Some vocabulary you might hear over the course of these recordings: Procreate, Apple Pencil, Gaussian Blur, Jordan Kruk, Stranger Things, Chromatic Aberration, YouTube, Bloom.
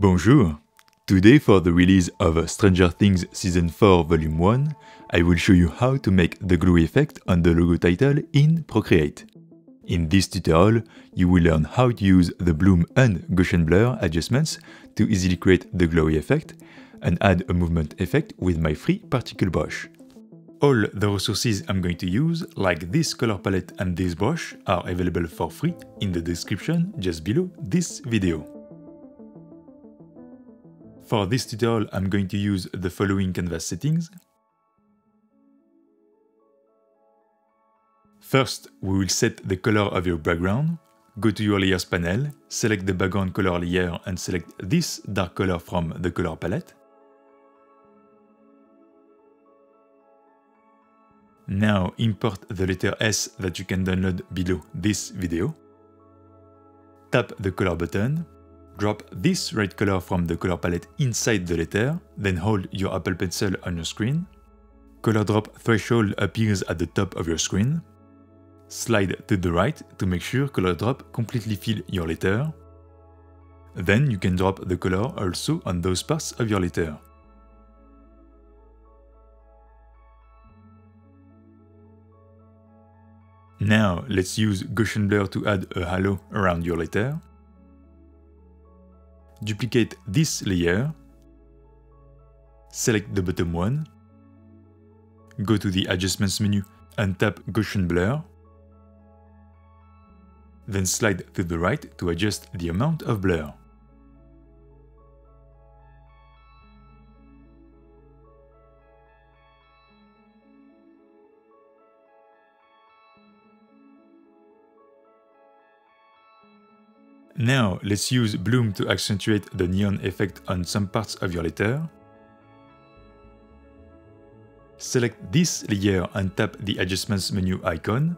Bonjour! Today, for the release of Stranger Things Season 4 Volume 1, I will show you how to make the glue effect on the logo title in Procreate. In this tutorial, you will learn how to use the Bloom and Gaussian Blur adjustments to easily create the glowy effect and add a movement effect with my free particle brush. All the resources I'm going to use, like this color palette and this brush, are available for free in the description just below this video. For this tutorial, I'm going to use the following canvas settings. First, we will set the color of your background. Go to your layers panel, select the background color layer and select this dark color from the color palette. Now import the letter S that you can download below this video. Tap the color button. Drop this red color from the color palette inside the letter, then hold your Apple Pencil on your screen. Color drop threshold appears at the top of your screen. Slide to the right to make sure color drop completely fills your letter. Then you can drop the color also on those parts of your letter. Now let's use Gaussian Blur to add a halo around your letter. Duplicate this layer, select the bottom one, go to the Adjustments menu and tap Gaussian Blur, then slide to the right to adjust the amount of blur. Now let's use Bloom to accentuate the neon effect on some parts of your letter. Select this layer and tap the Adjustments menu icon.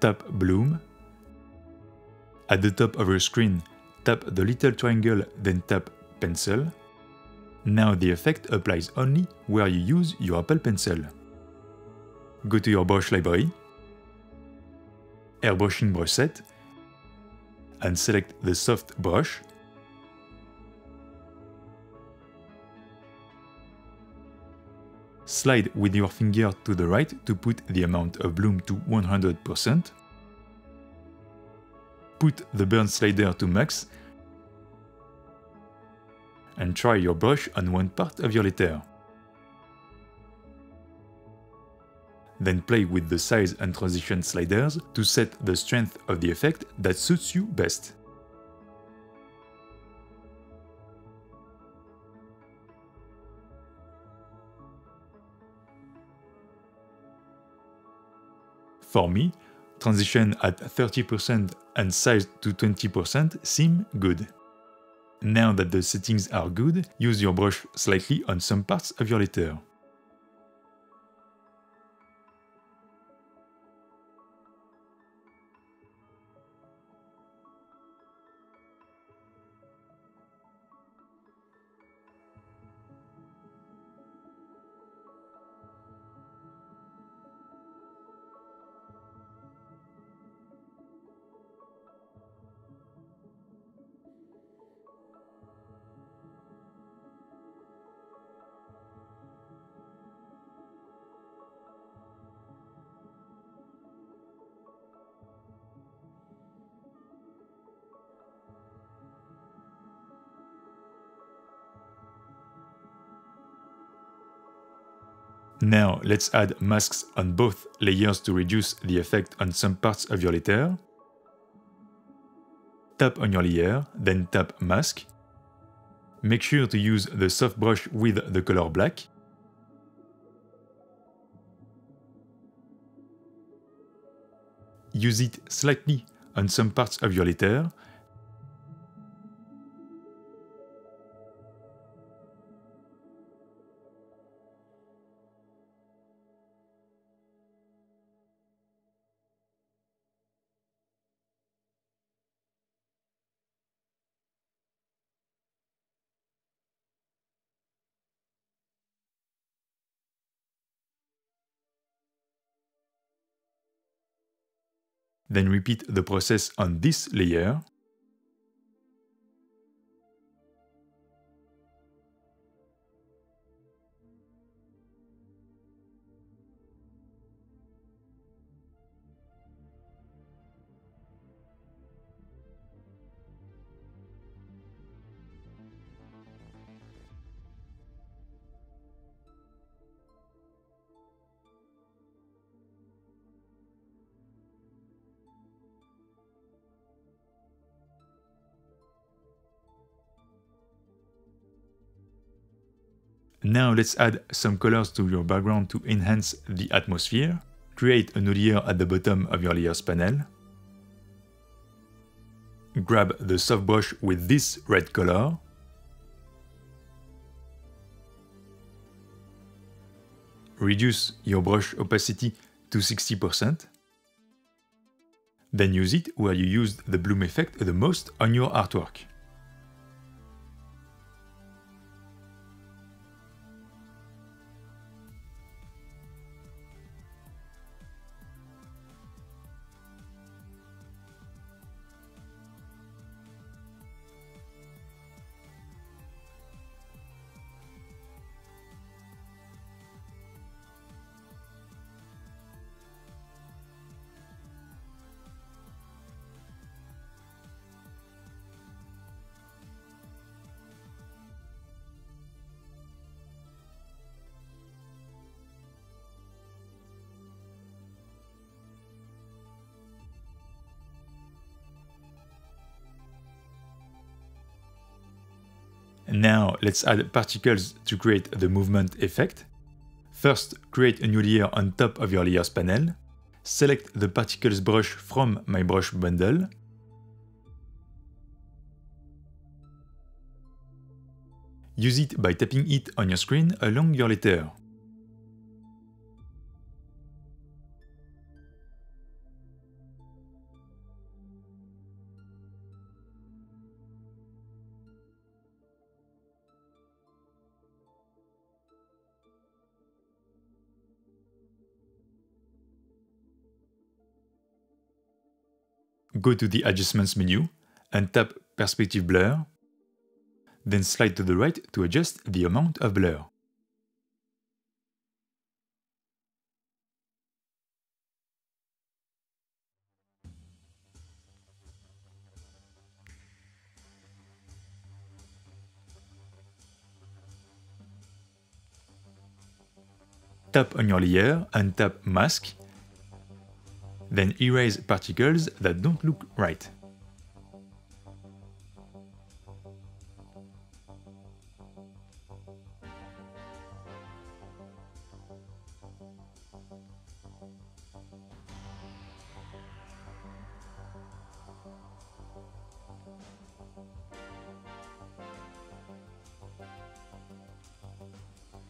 Tap Bloom. At the top of your screen, tap the little triangle, then tap Pencil. Now the effect applies only where you use your Apple Pencil. Go to your brush library, Airbrushing brush set, and select the soft brush. Slide with your finger to the right to put the amount of bloom to 100%. Put the burn slider to max and try your brush on one part of your letter. Then play with the size and transition sliders to set the strength of the effect that suits you best. For me, transition at 30% and size to 20% seem good. Now that the settings are good, use your brush slightly on some parts of your letter. Now let's add masks on both layers to reduce the effect on some parts of your letter. Tap on your layer, then tap Mask. Make sure to use the soft brush with the color black. Use it slightly on some parts of your letter. Then repeat the process on this layer. Now let's add some colors to your background to enhance the atmosphere. Create a new layer at the bottom of your layers panel. Grab the soft brush with this red color. Reduce your brush opacity to 60%. Then use it where you used the bloom effect the most on your artwork. Now let's add particles to create the movement effect. First, create a new layer on top of your layers panel. Select the particles brush from my brush bundle. Use it by tapping it on your screen along your letter. Go to the Adjustments menu and tap Perspective Blur, then slide to the right to adjust the amount of blur. Tap on your layer and tap Mask. Then erase particles that don't look right.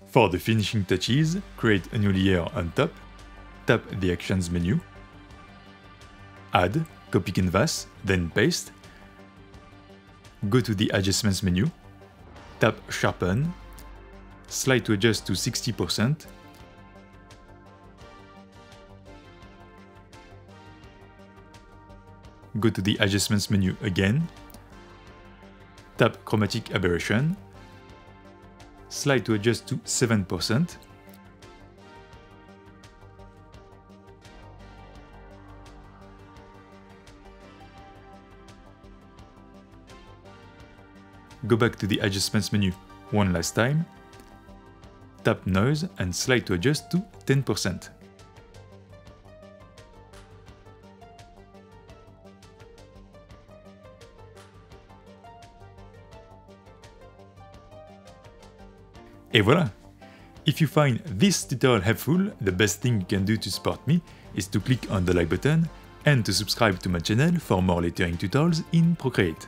For the finishing touches, create a new layer on top, tap the Actions menu, add, copy canvas, then paste. Go to the Adjustments menu, tap Sharpen, slide to adjust to 60%, go to the Adjustments menu again, tap Chromatic Aberration, slide to adjust to 7%, go back to the Adjustments menu one last time, tap Noise and slide to adjust to 10%. Et voilà! If you find this tutorial helpful, the best thing you can do to support me is to click on the like button and to subscribe to my channel for more lettering tutorials in Procreate.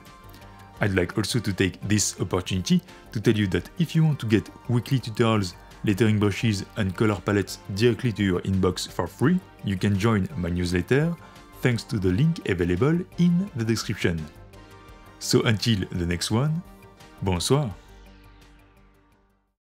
I'd like also to take this opportunity to tell you that if you want to get weekly tutorials, lettering brushes and color palettes directly to your inbox for free, you can join my newsletter thanks to the link available in the description. So until the next one, bonsoir!